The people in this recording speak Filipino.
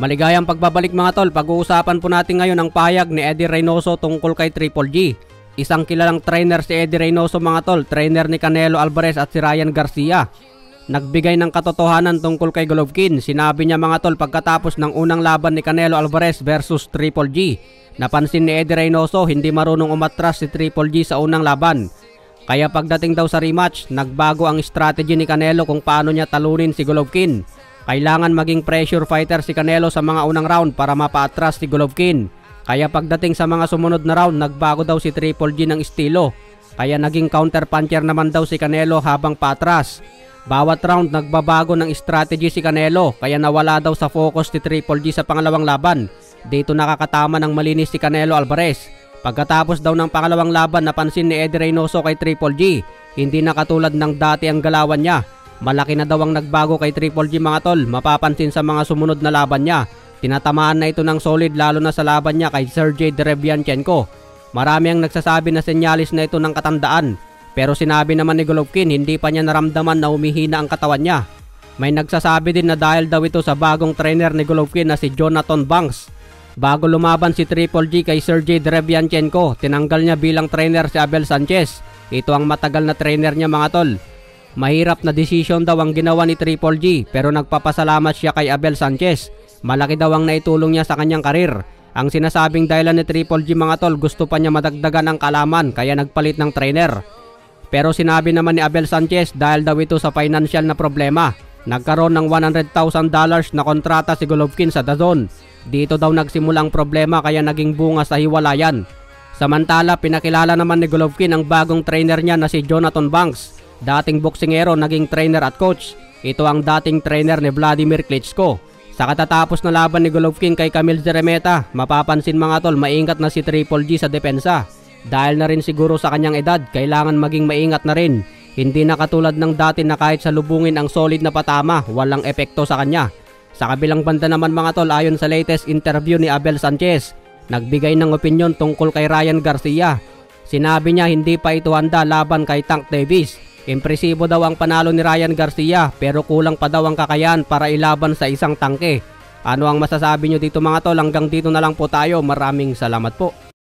Maligayang pagbabalik mga tol, pag-uusapan po natin ngayon ang pahayag ni Eddie Reynoso tungkol kay Triple G. Isang kilalang trainer si Eddie Reynoso mga tol, trainer ni Canelo Alvarez at si Ryan Garcia. Nagbigay ng katotohanan tungkol kay Golovkin. Sinabi niya mga tol pagkatapos ng unang laban ni Canelo Alvarez versus Triple G. Napansin ni Eddie Reynoso hindi marunong umatras si Triple G sa unang laban. Kaya pagdating daw sa rematch, nagbago ang strategy ni Canelo kung paano niya talunin si Golovkin. Kailangan maging pressure fighter si Canelo sa mga unang round para mapaatras si Golovkin. Kaya pagdating sa mga sumunod na round, nagbago daw si Triple G ng estilo. Kaya naging counter puncher naman daw si Canelo habang paatras. Bawat round nagbabago ng strategy si Canelo, kaya nawala daw sa focus ni Triple G sa pangalawang laban. Dito nakakatama ng malinis si Canelo Alvarez. Pagkatapos daw ng pangalawang laban, napansin ni Eddie Reynoso kay Triple G, hindi na katulad ng dati ang galawan niya. Malaki na daw ang nagbago kay Triple G mga tol, mapapansin sa mga sumunod na laban niya. Tinatamaan na ito ng solid lalo na sa laban niya kay Sergey Derevyanchenko. Marami ang nagsasabi na senyalis na ito ng katandaan. Pero sinabi naman ni Golovkin hindi pa niya naramdaman na humihina ang katawan niya. May nagsasabi din na dahil daw ito sa bagong trainer ni Golovkin na si Jonathan Banks. Bago lumaban si Triple G kay Sergey Derevyanchenko, tinanggal niya bilang trainer si Abel Sanchez. Ito ang matagal na trainer niya mga tol. Mahirap na desisyon daw ang ginawa ni Triple G pero nagpapasalamat siya kay Abel Sanchez. Malaki daw ang naitulong niya sa kanyang karir. Ang sinasabing dahilan ni Triple G mga tol, gusto pa niya madagdagan ang kalaman kaya nagpalit ng trainer. Pero sinabi naman ni Abel Sanchez dahil daw ito sa financial na problema. Nagkaroon ng $100,000 na kontrata si Golovkin sa DAZN. Dito daw nagsimula ang problema kaya naging bunga sa hiwalayan. Samantala pinakilala naman ni Golovkin ang bagong trainer niya na si Jonathan Banks. Dating boksingero, naging trainer at coach. Ito ang dating trainer ni Vladimir Klitsko. Sa katatapos na laban ni Golovkin kay Camille Zeremeta, mapapansin mga tol maingat na si Triple G sa depensa. Dahil na rin siguro sa kanyang edad, kailangan maging maingat na rin. Hindi na katulad ng dati na kahit salubungin ang solid na patama, walang epekto sa kanya. Sa kabilang banda naman mga tol, ayon sa latest interview ni Abel Sanchez, nagbigay ng opinyon tungkol kay Ryan Garcia. Sinabi niya hindi pa ito handa laban kay Tank Davis. Impresibo daw ang panalo ni Ryan Garcia pero kulang pa daw ang kakayahan para ilaban sa isang tangke. Ano ang masasabi nyo dito mga tol? Hanggang dito na lang po tayo. Maraming salamat po.